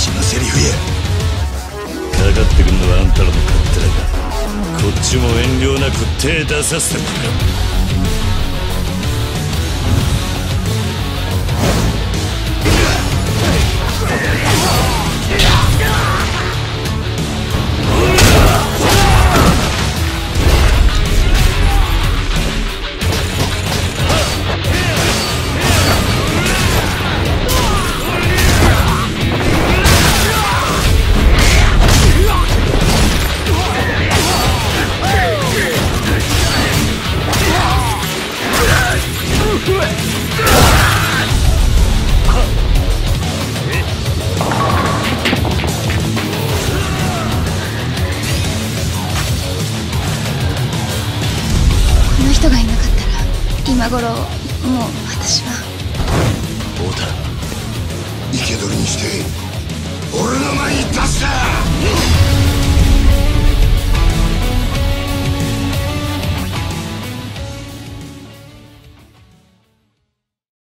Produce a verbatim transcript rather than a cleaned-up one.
チなセリフや。かかってくんのはあんたらの勝手だが、こっちも遠慮なく手出させてもらう。人がいなかったら今頃もう私は。太田、生け捕りにして俺の前に出すな！